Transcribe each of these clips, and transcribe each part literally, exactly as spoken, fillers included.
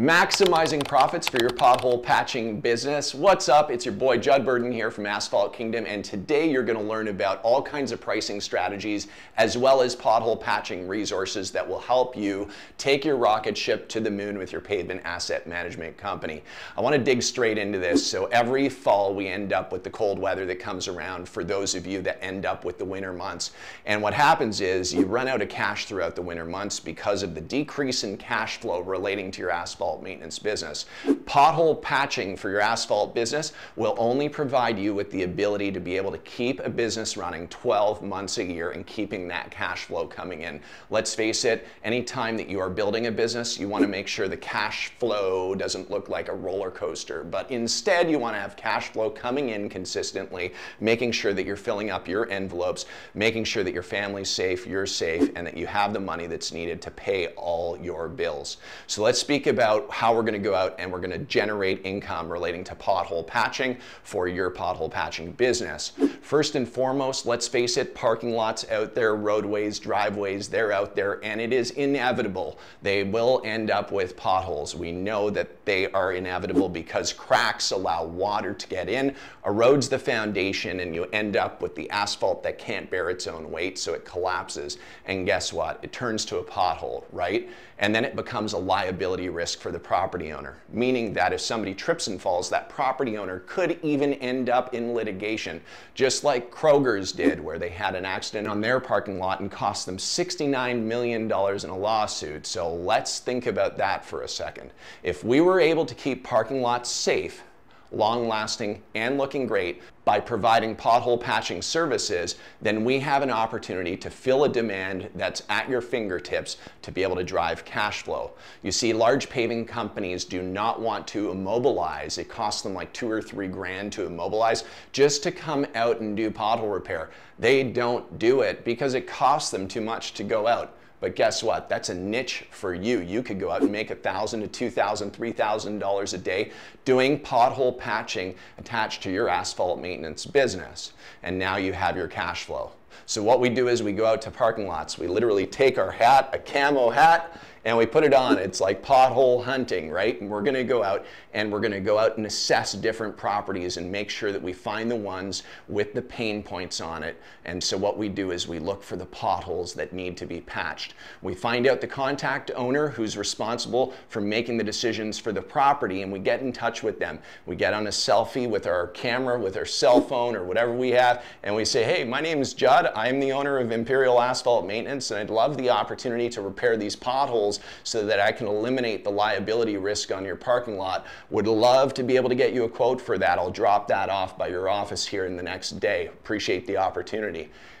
Maximizing profits for your pothole patching business. What's up? It's your boy Judd Burdon here from Asphalt Kingdom, and today you're going to learn about all kinds of pricing strategies as well as pothole patching resources that will help you take your rocket ship to the moon with your pavement asset management company. I want to dig straight into this. So every fall we end up with the cold weather that comes around for those of you that end up with the winter months. And what happens is you run out of cash throughout the winter months because of the decrease in cash flow relating to your asphalt maintenance business. Pothole patching for your asphalt business will only provide you with the ability to be able to keep a business running twelve months a year and keeping that cash flow coming in. Let's face it, anytime that you are building a business, you want to make sure the cash flow doesn't look like a roller coaster, but instead you want to have cash flow coming in consistently, making sure that you're filling up your envelopes, making sure that your family's safe, you're safe, and that you have the money that's needed to pay all your bills. So let's speak about how we're going to go out and we're going to generate income relating to pothole patching for your pothole patching business. First and foremost, let's face it, parking lots out there, roadways, driveways, they're out there, and it is inevitable. They will end up with potholes. We know that they are inevitable because cracks allow water to get in, erodes the foundation, and you end up with the asphalt that can't bear its own weight, so it collapses. And guess what? It turns to a pothole, right? And then it becomes a liability risk for the property owner, meaning that if somebody trips and falls, that property owner could even end up in litigation, just like Kroger's did, where they had an accident on their parking lot and cost them sixty-nine million dollars in a lawsuit. So let's think about that for a second. If we were able to keep parking lots safe, long-lasting, and looking great by providing pothole patching services, then we have an opportunity to fill a demand that's at your fingertips to be able to drive cash flow. You see, large paving companies do not want to immobilize. It costs them like two or three grand to immobilize just to come out and do pothole repair. They don't do it because it costs them too much to go out. But guess what? That's a niche for you. You could go out and make one thousand dollars to two thousand dollars, three thousand dollars a day doing pothole patching attached to your asphalt maintenance business. And now you have your cash flow. So what we do is we go out to parking lots. We literally take our hat, a camo hat, and we put it on. It's like pothole hunting, right? And we're going to go out and we're going to go out and assess different properties and make sure that we find the ones with the pain points on it. And so what we do is we look for the potholes that need to be patched. We find out the contact owner who's responsible for making the decisions for the property, and we get in touch with them. We get on a selfie with our camera, with our cell phone or whatever we have, and we say, hey, my name is Judd. I'm the owner of Imperial Asphalt Maintenance, and I'd love the opportunity to repair these potholes so that I can eliminate the liability risk on your parking lot. Would love to be able to get you a quote for that. I'll drop that off by your office here in the next day. Appreciate the opportunity.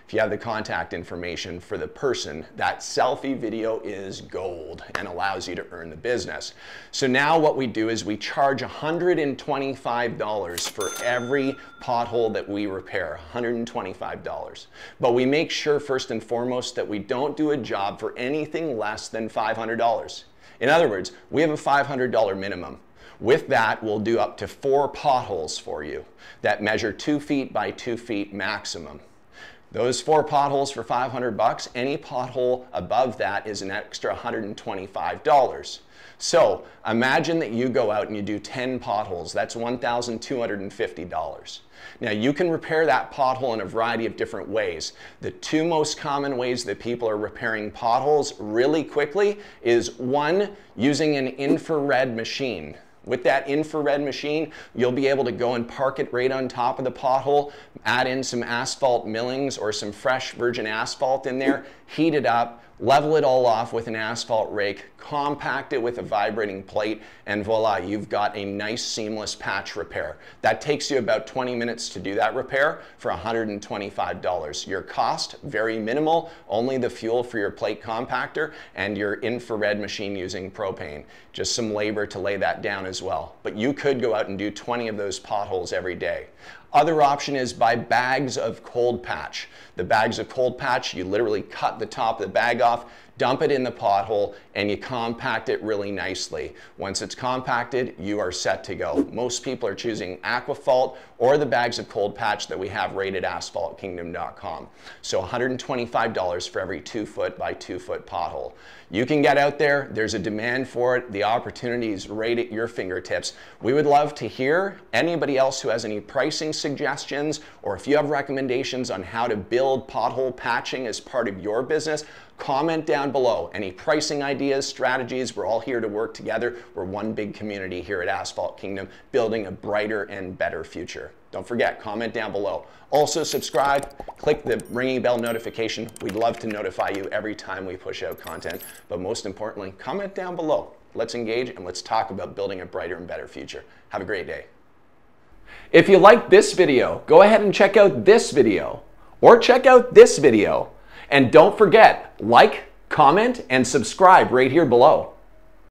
If you have the contact information for the person, that selfie video is gold and allows you to earn the business. So now what we do is we charge one hundred twenty-five dollars for every pothole that we repair, one hundred twenty-five dollars. But we make sure first and foremost that we don't do a job for anything less than five hundred dollars. In other words, we have a five hundred dollar minimum. With that, we'll do up to four potholes for you that measure two feet by two feet maximum. Those four potholes for five hundred bucks, any pothole above that is an extra one hundred twenty-five dollars. So imagine that you go out and you do ten potholes. That's one thousand two hundred fifty dollars. Now you can repair that pothole in a variety of different ways. The two most common ways that people are repairing potholes really quickly is one, using an infrared machine. With that infrared machine, you'll be able to go and park it right on top of the pothole, add in some asphalt millings or some fresh virgin asphalt in there, heat it up, level it all off with an asphalt rake, compact it with a vibrating plate, and voila, you've got a nice seamless patch repair. That takes you about twenty minutes to do that repair for one hundred twenty-five dollars. Your cost, very minimal, only the fuel for your plate compactor and your infrared machine using propane. Just some labor to lay that down as well. But you could go out and do twenty of those potholes every day. Other option is buy bags of cold patch. The bags of cold patch, you literally cut the top of the bag off, dump it in the pothole, and you compact it really nicely. Once it's compacted, you are set to go. Most people are choosing AquaFault or the bags of cold patch that we have rated at asphalt kingdom dot com. So one hundred twenty-five dollars for every two foot by two foot pothole. You can get out there. There's a demand for it. The opportunity is right at your fingertips. We would love to hear anybody else who has any pricing suggestions, or if you have recommendations on how to build pothole patching as part of your business, comment down below. Any pricing ideas, strategies, we're all here to work together. We're one big community here at Asphalt Kingdom, building a brighter and better future. Don't forget, comment down below. Also subscribe, click the ringing bell notification. We'd love to notify you every time we push out content. But most importantly, comment down below. Let's engage and let's talk about building a brighter and better future. Have a great day. If you liked this video, go ahead and check out this video, or check out this video. And don't forget, like, comment, and subscribe right here below.